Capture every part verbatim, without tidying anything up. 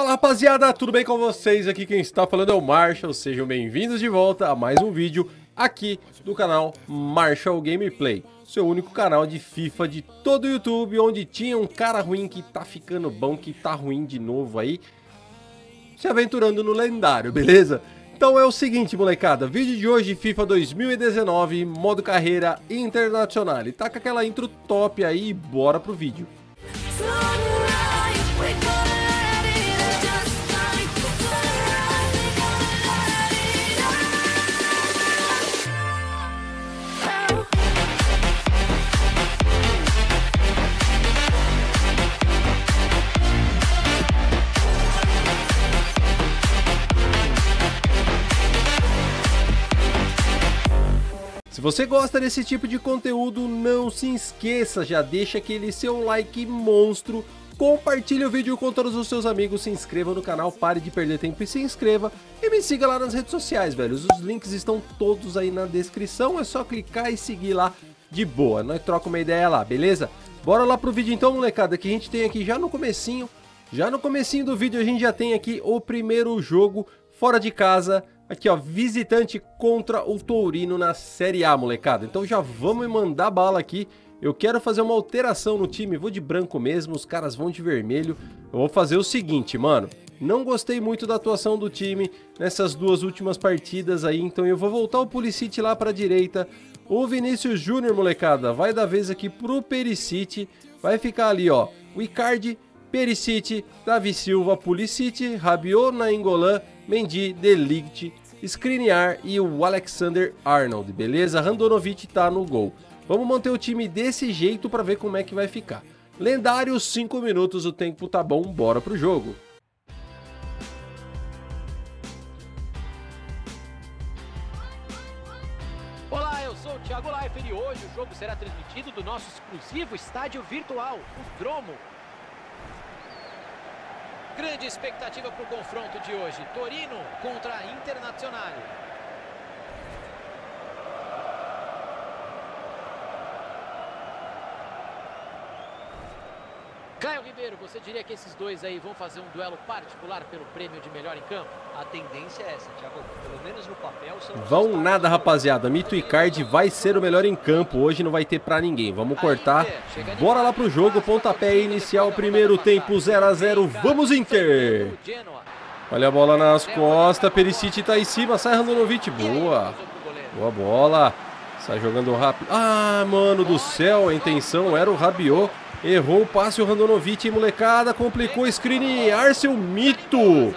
Fala rapaziada, tudo bem com vocês? Aqui quem está falando é o Marshall, sejam bem-vindos de volta a mais um vídeo aqui do canal Marshall Gameplay, seu único canal de FIFA de todo o YouTube, onde tinha um cara ruim que tá ficando bom, que tá ruim de novo aí, se aventurando no lendário, beleza? Então é o seguinte, molecada, vídeo de hoje, FIFA dois mil e dezenove, modo carreira Internacionale. Tá com aquela intro top aí, bora pro vídeo. Se você gosta desse tipo de conteúdo, não se esqueça, já deixa aquele seu like monstro, compartilhe o vídeo com todos os seus amigos, se inscreva no canal, pare de perder tempo e se inscreva, e me siga lá nas redes sociais, velhos, os links estão todos aí na descrição, é só clicar e seguir lá de boa, nós trocamos uma ideia lá, beleza? Bora lá pro vídeo então, molecada, que a gente tem aqui já no comecinho, já no comecinho do vídeo a gente já tem aqui o primeiro jogo fora de casa. Aqui ó, visitante contra o Torino na Série A, molecada. Então já vamos mandar bala aqui. Eu quero fazer uma alteração no time, vou de branco mesmo, os caras vão de vermelho. Eu vou fazer o seguinte, mano, não gostei muito da atuação do time nessas duas últimas partidas aí, então eu vou voltar o Pulisic lá pra direita. O Vinícius Júnior, molecada, vai dar vez aqui pro Perisic, vai ficar ali ó, o Icardi, Perisic, Davi Silva, Pulisic, Rabiot, Nainggolan, Mendy, Delict, Skriniar e o Alexander Arnold, beleza? Handanovic tá no gol. Vamos manter o time desse jeito para ver como é que vai ficar. Lendário, cinco minutos, o tempo tá bom, bora pro jogo. Olá, eu sou o Thiago Leifert e hoje o jogo será transmitido do nosso exclusivo estádio virtual, o Dromo. Grande expectativa para o confronto de hoje, Torino contra a Internacionale. Caio Ribeiro, você diria que esses dois aí vão fazer um duelo particular pelo prêmio de melhor em campo? A tendência é essa, Thiago, pelo menos no papel... São vão nada, rapaziada, Mito Icardi vai ser o melhor em campo, hoje não vai ter pra ninguém, vamos cortar, bora lá pro jogo, pontapé inicial, primeiro tempo zero a zero, vamos Inter! Olha a bola nas costas, Perisic tá em cima, sai Handanovic, boa, boa bola, sai jogando rápido, ah, mano do céu, a intenção era o Rabiot. Errou o passe o Handanovic, molecada, complicou o Skriniar, seu mito.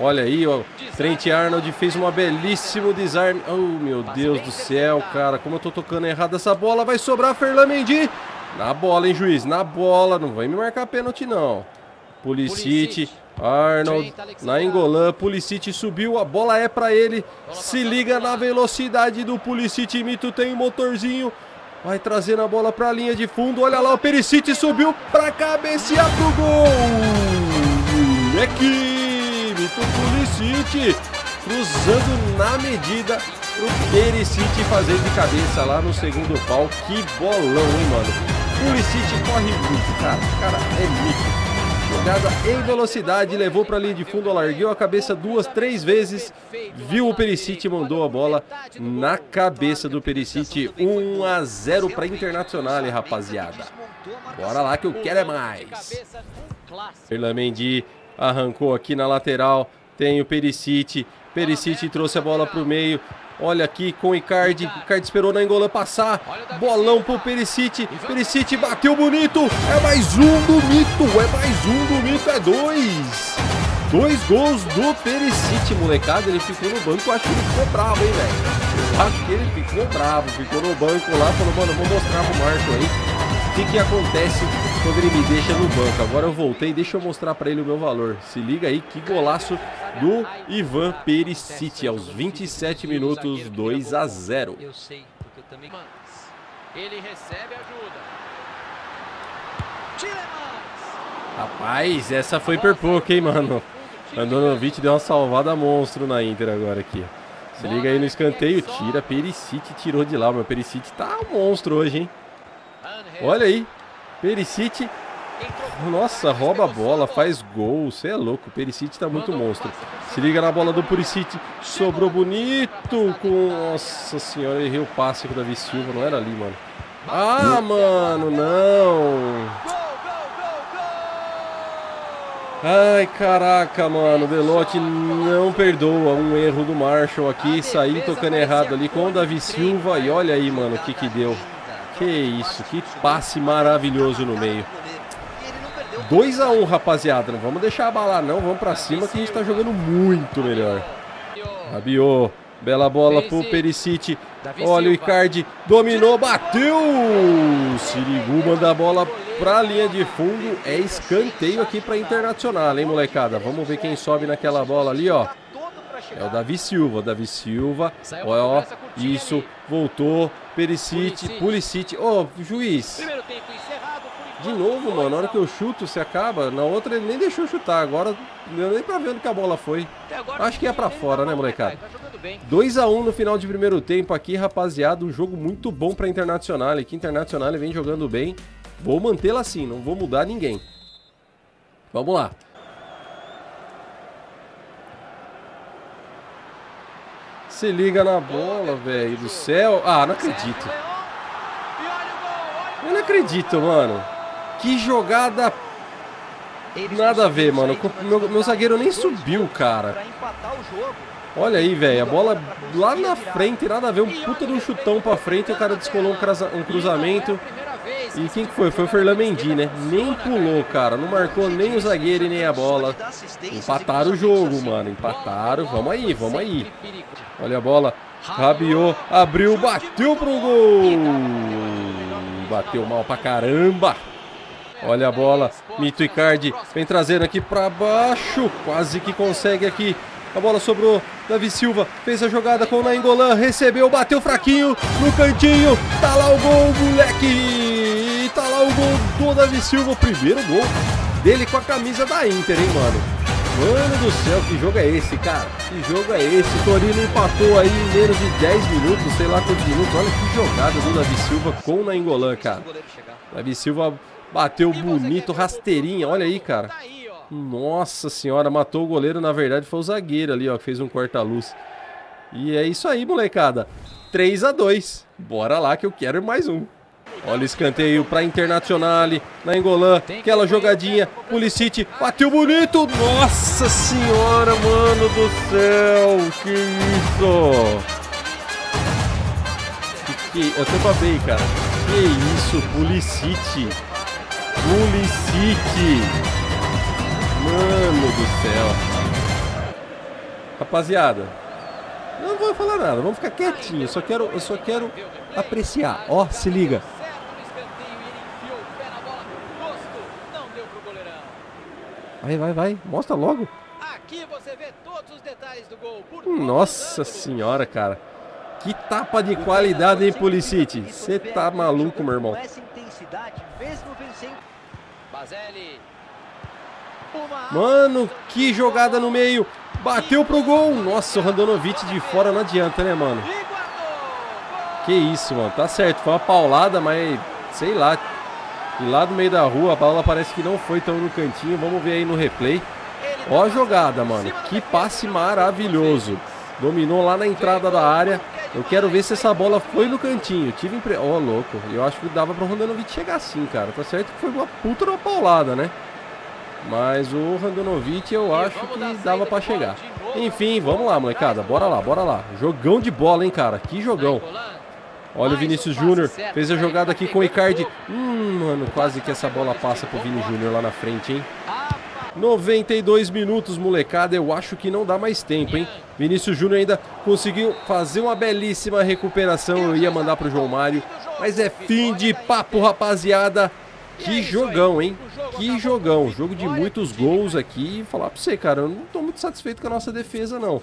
Olha aí, ó, Trent Arnold fez um belíssimo desarme. Oh, meu Deus do céu, cara, como eu tô tocando errado essa bola, vai sobrar Ferland Mendy. Na bola, hein, juiz, na bola, não vai me marcar pênalti, não. Pulisic, Arnold, Nainggolan, Pulisic subiu, a bola é pra ele. Se liga na velocidade do Pulisic, mito, tem um motorzinho. Vai trazendo a bola para a linha de fundo. Olha lá, o Perisic subiu para cabecear pro gol. É que Vitor Pulisic cruzando na medida. O Perisic fazendo de cabeça lá no segundo pau. Que bolão, hein, mano? Pulisic corre muito, cara. Cara, é muito. Jogada em velocidade, levou para a linha de fundo, largueu a cabeça duas, três vezes, viu o Perisic, mandou a bola na cabeça do Perisic, um a zero para Internacional, rapaziada. Bora lá que eu quero é mais. Ferland Mendy arrancou aqui na lateral, tem o Perisic, Perisic trouxe a bola para o meio. Olha aqui com o Icardi, Icardi esperou Nainggolan passar, bolão pro Perisic, Perisic bateu bonito, é mais um do mito, é mais um do mito, é dois. Dois gols do Perisic, molecada, ele ficou no banco, acho que ele ficou bravo, hein, velho. Eu acho que ele ficou bravo, ficou no banco lá, falou, mano, eu vou mostrar pro Marco aí o que que acontece quando ele me deixa no banco. Agora eu voltei, deixa eu mostrar pra ele o meu valor, se liga aí, que golaço do Ivan Perisic aos vinte e sete minutos, dois a zero. Eu sei, porque eu também. Ele recebe ajuda. Rapaz, essa foi por pouco, hein, mano. Handanovic deu uma salvada monstro na Inter agora aqui. Se liga aí no escanteio, tira Perisic, tirou de lá, mas Perisic tá um monstro hoje, hein? Olha aí, Perisic Nossa, rouba a bola, faz gol. Você é louco, o Perisic tá muito monstro. Se liga na bola do Perisic. Sobrou bonito com... Nossa senhora, eu errei o passe com o Davi Silva. Não era ali, mano. Ah, mano, não. Ai, caraca, mano. Belotti não perdoa. Um erro do Marshall aqui. Saí tocando errado ali com o Davi Silva. E olha aí, mano, o que que deu. Que isso, que passe maravilhoso no meio. dois a um, rapaziada. Não vamos deixar abalar, não. Vamos pra cima que a gente tá jogando muito melhor. Rabiot. Bela bola pro Perisic. Olha o Icardi. Dominou, bateu. Sirigu manda a bola pra linha de fundo. É escanteio aqui pra Internacionale, hein, molecada? Vamos ver quem sobe naquela bola ali, ó. É o Davi Silva. Davi Silva. Ó, isso. Voltou. Perisic. Pulisic. Ó, juiz. De novo, mano, na hora que eu chuto, se acaba. Na outra ele nem deixou chutar. Agora deu nem pra ver onde que a bola foi. Acho que ia pra fora, né, molecada? dois a um no final de primeiro tempo aqui, rapaziada. Um jogo muito bom pra Internacionale. Que Internacionale vem jogando bem. Vou mantê-la assim, não vou mudar ninguém. Vamos lá. Se liga na bola, velho do céu. Ah, não acredito. Eu não acredito, mano. Que jogada. Nada a ver, mano. Meu, meu zagueiro nem subiu, cara. Olha aí, velho. A bola lá na frente, nada a ver. Um puta de um chutão pra frente. O cara descolou um cruzamento. E quem que foi? Foi o Ferland Mendy, né? Nem pulou, cara. Não marcou nem o zagueiro e nem a bola. Empataram o jogo, mano. Empataram. Vamos aí, vamos aí. Olha a bola. Rabiot abriu, bateu pro gol. Bateu mal pra caramba. Olha a bola. Mito Icardi vem trazendo aqui pra baixo. Quase que consegue aqui. A bola sobrou. Davi Silva fez a jogada com o Nainggolan. Recebeu, bateu fraquinho no cantinho. Tá lá o gol, moleque. Tá lá o gol do Davi Silva. O primeiro gol dele com a camisa da Inter, hein, mano. Mano do céu, que jogo é esse, cara? Que jogo é esse? O Torino empatou aí em menos de dez minutos, sei lá quantos minutos. Olha que jogada do Davi Silva com o Nainggolan, cara. Davi Silva bateu bonito, rasteirinha. Olha aí, cara. Nossa senhora, matou o goleiro. Na verdade, foi o zagueiro ali, ó, que fez um corta-luz. E é isso aí, molecada. três a dois. Bora lá que eu quero mais um. Olha o escanteio para Internacionale. Nainggolan, aquela jogadinha. Pulisic, bateu bonito. Nossa senhora, mano do céu. Que isso? Que, que... Eu tô babei, cara. Que isso, Pulisic. Pulisic. Mano do céu. Rapaziada, não vou falar nada. Vamos ficar quietinho. Eu só quero, eu só quero apreciar. Ó, se liga. Vai, vai, vai. Mostra logo. Aqui você vê todos os detalhes do gol. Nossa senhora, cara. Que tapa de qualidade, hein, Pulisic? Você tá maluco, meu irmão. Mano, que jogada no meio. Bateu pro gol. Nossa, o Handanovic de fora não adianta, né, mano? Que isso, mano. Tá certo. Foi uma paulada, mas sei lá. E lá do meio da rua, a bola parece que não foi tão no cantinho. Vamos ver aí no replay. Ó a jogada, mano. Que passe maravilhoso. Dominou lá na entrada da área. Eu quero ver se essa bola foi no cantinho. Tive impre... Ó, louco. Eu acho que dava para o Handanovic chegar assim, cara. Tá certo que foi uma puta uma paulada, né? Mas o Handanovic eu acho que dava para chegar. Enfim, vamos lá, molecada. Bora lá, bora lá. Jogão de bola, hein, cara. Que jogão. Olha o Vinícius Júnior, fez a jogada aqui com o Icardi. Hum, mano, quase que essa bola passa pro Vini Júnior lá na frente, hein? noventa e dois minutos, molecada, eu acho que não dá mais tempo, hein? Vinícius Júnior ainda conseguiu fazer uma belíssima recuperação, eu ia mandar pro João Mário. Mas é fim de papo, rapaziada. Que jogão, hein? Que jogão, jogo de muitos gols aqui. Falar pra você, cara, eu não tô muito satisfeito com a nossa defesa, não.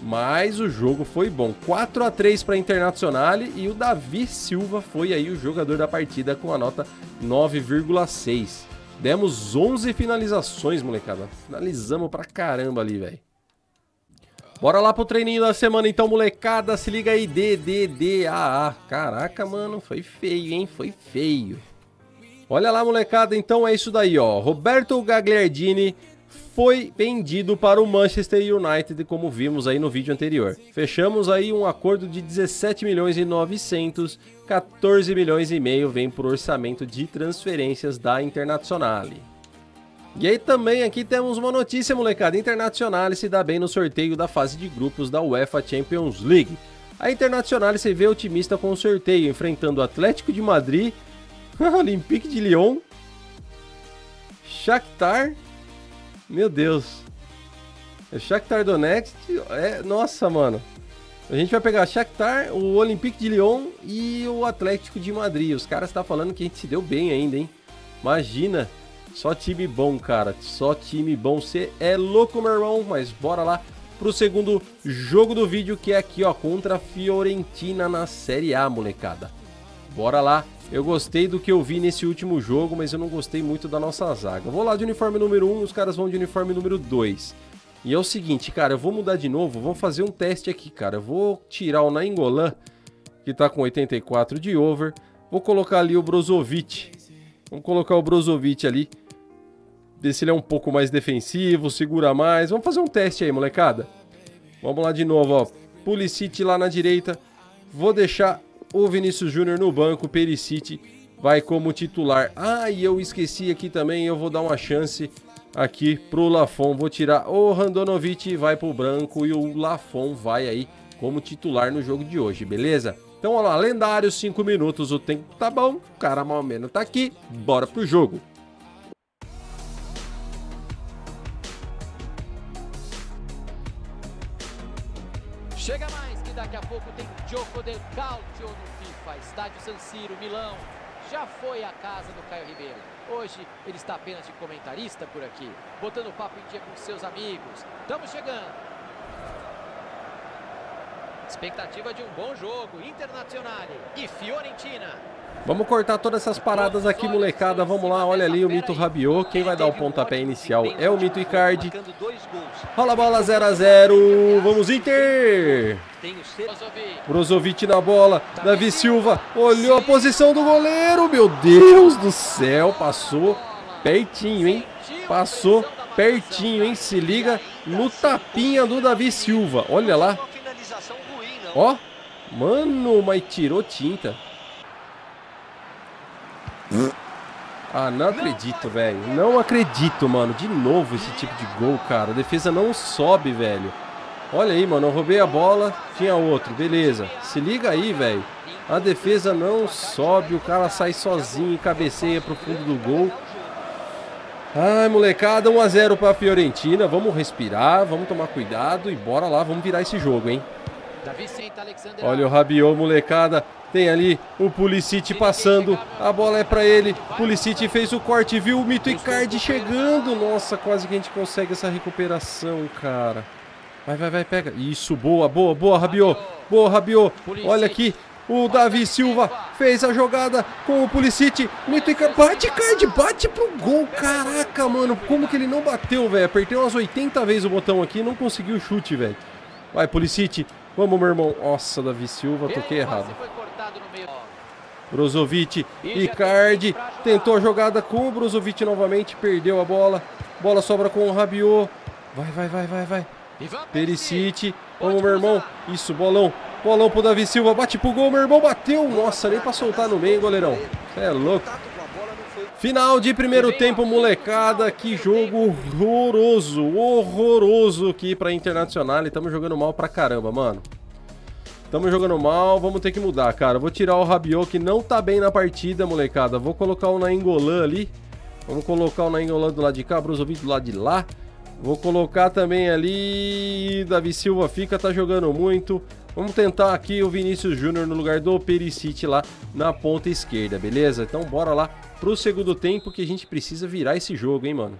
Mas o jogo foi bom, quatro a três para a Internacionale e o Davi Silva foi aí o jogador da partida com a nota nove vírgula seis. Demos onze finalizações, molecada, finalizamos pra caramba ali, velho. Bora lá pro treininho da semana então, molecada, se liga aí, D D D A A, caraca, mano, foi feio, hein, foi feio. Olha lá, molecada, então é isso daí, ó. Roberto Gagliardini foi vendido para o Manchester United, como vimos aí no vídeo anterior. Fechamos aí um acordo de dezessete milhões e novecentos, quatorze milhões e meio vem por orçamento de transferências da Internacionale. E aí também aqui temos uma notícia, molecada. Internacionale se dá bem no sorteio da fase de grupos da UEFA Champions League. A Internacionale se vê otimista com o sorteio, enfrentando o Atlético de Madrid, Olympique de Lyon, Shakhtar, meu Deus, é Shakhtar Donetsk, é, nossa, mano, a gente vai pegar Shakhtar, o Olympique de Lyon e o Atlético de Madrid. Os caras estão falando que a gente se deu bem ainda, hein, imagina, só time bom, cara, só time bom, você é louco, meu irmão. Mas bora lá para o segundo jogo do vídeo, que é aqui, ó, contra a Fiorentina na Série A, molecada, bora lá. Eu gostei do que eu vi nesse último jogo, mas eu não gostei muito da nossa zaga. Eu vou lá de uniforme número um, os caras vão de uniforme número dois. E é o seguinte, cara, eu vou mudar de novo, vamos fazer um teste aqui, cara. Eu vou tirar o Nainggolan, que tá com oitenta e quatro de over. Vou colocar ali o Brozovic. Vamos colocar o Brozovic ali. Ver se ele é um pouco mais defensivo, segura mais. Vamos fazer um teste aí, molecada. Vamos lá de novo, ó. Pulisic lá na direita. Vou deixar o Vinícius Júnior no banco, Perisic vai como titular. Ah, e eu esqueci aqui também, eu vou dar uma chance aqui pro Lafon. Vou tirar o Handanovic, vai pro branco e o Lafon vai aí como titular no jogo de hoje, beleza? Então, olha lá, lendário, cinco minutos, o tempo tá bom, o cara mal menos tá aqui, bora pro jogo. Chega mais! Daqui a pouco tem Gioco del Calcio no FIFA, estádio San Siro, Milão. Já foi a casa do Caio Ribeiro. Hoje ele está apenas de comentarista por aqui, botando o papo em dia com seus amigos. Estamos chegando. Expectativa de um bom jogo, Internazionale e Fiorentina. Vamos cortar todas essas paradas aqui, molecada. Vamos lá, olha ali o mito Rabiot. Quem vai dar o pontapé inicial é o mito Icardi. Rola a bola, zero a zero. Vamos, Inter! Brozovic na bola. Davi Silva olhou a posição do goleiro. Meu Deus do céu, passou pertinho, hein? Passou pertinho, hein? Se liga no tapinha do Davi Silva. Olha lá. Ó, mano, mas tirou tinta. Ah, não acredito, velho. Não acredito, mano. De novo esse tipo de gol, cara. A defesa não sobe, velho. Olha aí, mano. Eu roubei a bola. Tinha outro. Beleza. Se liga aí, velho. A defesa não sobe. O cara sai sozinho e cabeceia pro fundo do gol. Ai, molecada. um a zero pra Fiorentina. Vamos respirar. Vamos tomar cuidado. E bora lá. Vamos virar esse jogo, hein? Olha o Rabiot, molecada. Tem ali o Pulisic passando, a bola é pra ele, Pulisic fez o corte, viu o mito Icardi chegando, nossa, quase que a gente consegue essa recuperação, cara. Vai, vai, vai, pega, isso, boa, boa, boa, Rabiot, boa, Rabiot, olha aqui, o Davi Silva fez a jogada com o Pulisic, mito Icardi, bate Icardi, bate pro gol, caraca, mano, como que ele não bateu, velho, apertei umas oitenta vezes o botão aqui e não conseguiu o chute, velho. Vai, Pulisic, vamos, meu irmão, nossa, Davi Silva, toquei errado. Brozovic, Icardi, tentou a jogada com o Brozovic novamente, perdeu a bola, bola sobra com o Rabiot, vai, vai, vai, vai, vai, Perisic, vamos, meu irmão, isso, bolão, bolão pro Davi Silva, bate pro gol, meu irmão, bateu, nossa, nem pra soltar no meio, goleirão, cê é louco. Final de primeiro tempo, molecada, que jogo horroroso, horroroso aqui pra Internacional, e tamo jogando mal pra caramba, mano. Tamo jogando mal, vamos ter que mudar, cara. Vou tirar o Rabiot, que não tá bem na partida, molecada. Vou colocar o Nainggolan ali. Vamos colocar o Nainggolan do lado de cá, Brozovic do lado de lá. Vou colocar também ali... Davi Silva fica, tá jogando muito. Vamos tentar aqui o Vinícius Júnior no lugar do Perisic lá na ponta esquerda, beleza? Então bora lá pro segundo tempo, que a gente precisa virar esse jogo, hein, mano?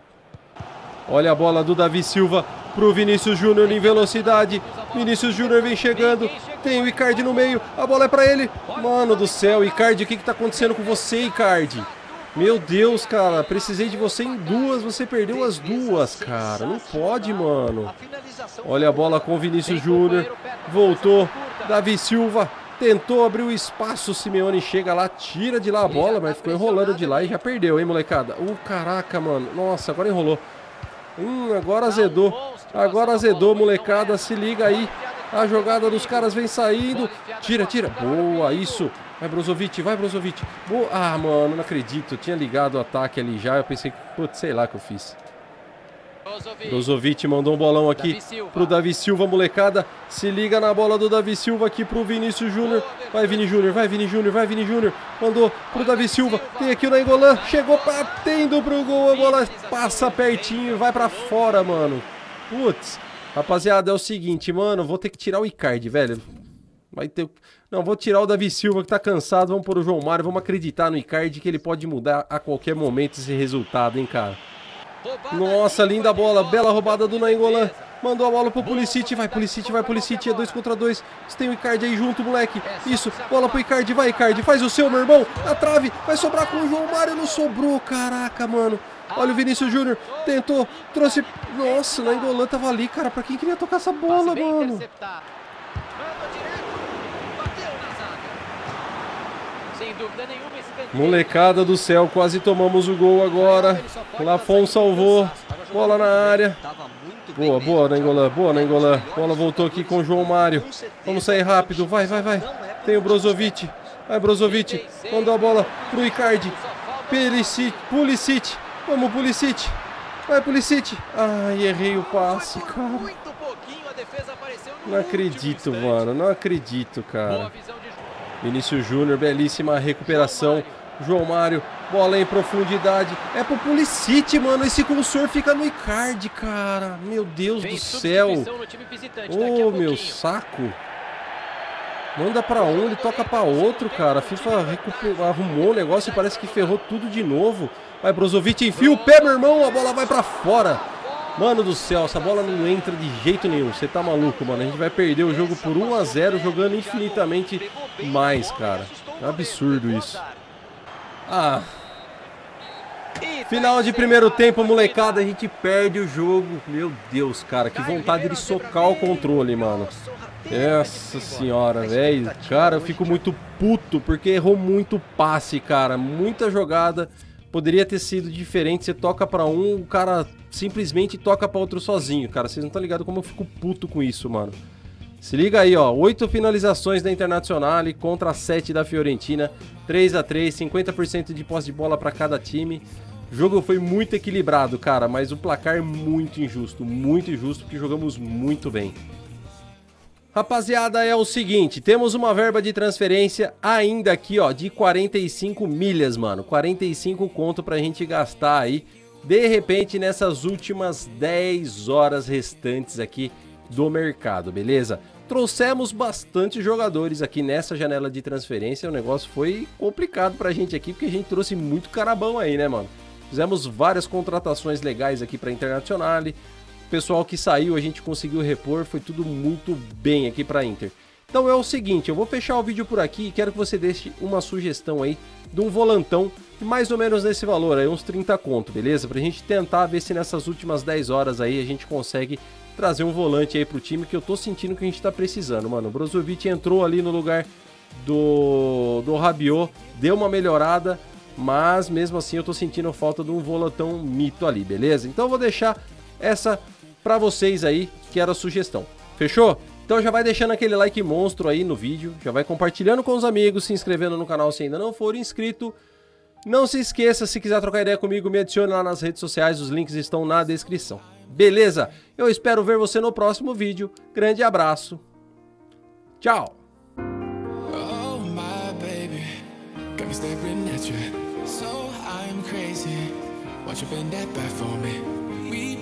Olha a bola do Davi Silva pro Vinícius Júnior em velocidade. Vinícius Júnior vem chegando. Tem o Icardi no meio. A bola é pra ele. Mano do céu, Icardi, o que que tá acontecendo com você, Icardi? Meu Deus, cara. Precisei de você em duas. Você perdeu as duas, cara. Não pode, mano. Olha a bola com o Vinícius Júnior. Voltou. Davi Silva. Tentou abrir o espaço, o Simeone chega lá, tira de lá a bola, mas ficou enrolando de lá e já perdeu, hein, molecada? Uh, caraca, mano. Nossa, agora enrolou. Hum, agora azedou. Agora azedou, molecada. Se liga aí. A jogada dos caras vem saindo. Tira, tira. Boa, isso. Vai, Brozovic. Vai, Brozovic. Boa. Ah, mano, não acredito. Tinha ligado o ataque ali já. Eu pensei, putz, sei lá o que eu fiz. Brozovic mandou um bolão aqui pro Davi Silva, molecada. Se liga na bola do Davi Silva aqui pro Vinícius Júnior. Vai, Vini Júnior, vai, Vini Júnior, vai, Vini Júnior. Mandou pro Davi Silva. Tem aqui o Nainggolan. Chegou batendo pro gol. A bola passa pertinho e vai pra fora, mano. Putz. Rapaziada, é o seguinte, mano. Vou ter que tirar o Icardi, velho. Vai ter... Não, vou tirar o Davi Silva que tá cansado. Vamos pôr o João Mário. Vamos acreditar no Icardi que ele pode mudar a qualquer momento esse resultado, hein, cara. Nossa, linda bola, bela roubada do Nainggolan. Mandou a bola pro Pulisic, vai Pulisic, vai Pulisic, é dois contra dois. Você tem o Icardi aí junto, moleque. Isso, bola pro Icardi, vai Icardi, faz o seu, meu irmão. A trave, vai sobrar com o João Mário, não sobrou, caraca, mano. Olha o Vinícius Júnior, tentou, trouxe. Nossa, o Nainggolan tava ali, cara, pra quem queria tocar essa bola, mano. Molecada do céu, quase tomamos o gol agora. Lafon salvou. Bola na área. Boa, boa, Nainggolan. Boa, Nainggolan. Bola voltou aqui com o João Mário. Vamos sair rápido. Vai, vai, vai. Tem o Brozovic. Vai, Brozovic. Mandou a bola pro Icardi. Perisic. Pulisic. Vamos, Pulisic. Vai, Pulisic. Ai, errei o passe, cara. Não acredito, mano. Não acredito, cara. Vinícius Júnior, belíssima recuperação. João Mário, bola em profundidade. É pro Pulisic, mano. Esse cursor fica no Icardi, cara. Meu Deus do céu. Ô, meu saco. Manda pra um, ele toca pra outro, cara. A FIFA arrumou o negócio e parece que ferrou tudo de novo. Vai, Brozovic, enfia o pé, meu irmão. A bola vai pra fora. Mano do céu, essa bola não entra de jeito nenhum. Você tá maluco, mano. A gente vai perder o jogo por um a zero, jogando infinitamente mais, cara. É um absurdo isso. Ah. Final de primeiro tempo, molecada. A gente perde o jogo. Meu Deus, cara. Que vontade de socar o controle, mano. Nossa senhora, velho. Cara, eu fico muito puto porque errou muito passe, cara. Muita jogada. Poderia ter sido diferente, você toca pra um, o cara simplesmente toca pra outro sozinho, cara. Vocês não estão ligados como eu fico puto com isso, mano. Se liga aí, ó. Oito finalizações da Internacionale contra sete da Fiorentina. três a três, cinquenta por cento de posse de bola pra cada time. O jogo foi muito equilibrado, cara, mas o placar é muito injusto. Muito injusto, porque jogamos muito bem. Rapaziada, é o seguinte, temos uma verba de transferência ainda aqui, ó, de quarenta e cinco milhas, mano. quarenta e cinco conto pra gente gastar aí, de repente, nessas últimas dez horas restantes aqui do mercado, beleza? Trouxemos bastante jogadores aqui nessa janela de transferência, o negócio foi complicado pra gente aqui, porque a gente trouxe muito carabão aí, né, mano? Fizemos várias contratações legais aqui pra Internazionale. Pessoal que saiu, a gente conseguiu repor, foi tudo muito bem aqui para Inter. Então é o seguinte, eu vou fechar o vídeo por aqui e quero que você deixe uma sugestão aí de um volantão mais ou menos nesse valor, aí uns trinta conto, beleza? Pra gente tentar ver se nessas últimas dez horas aí a gente consegue trazer um volante aí pro time, que eu tô sentindo que a gente tá precisando, mano. O Brozovic entrou ali no lugar do, do Rabiot, deu uma melhorada, mas mesmo assim eu tô sentindo falta de um volantão mito ali, beleza? Então eu vou deixar essa pra vocês aí, que era a sugestão. Fechou? Então já vai deixando aquele like monstro aí no vídeo, já vai compartilhando com os amigos, se inscrevendo no canal se ainda não for inscrito. Não se esqueça, se quiser trocar ideia comigo, me adicione lá nas redes sociais, os links estão na descrição. Beleza? Eu espero ver você no próximo vídeo. Grande abraço. Tchau!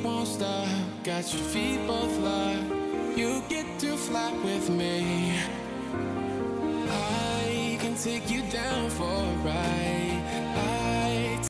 Won't stop, got your feet both locked. You get to fly with me. I can take you down for a ride.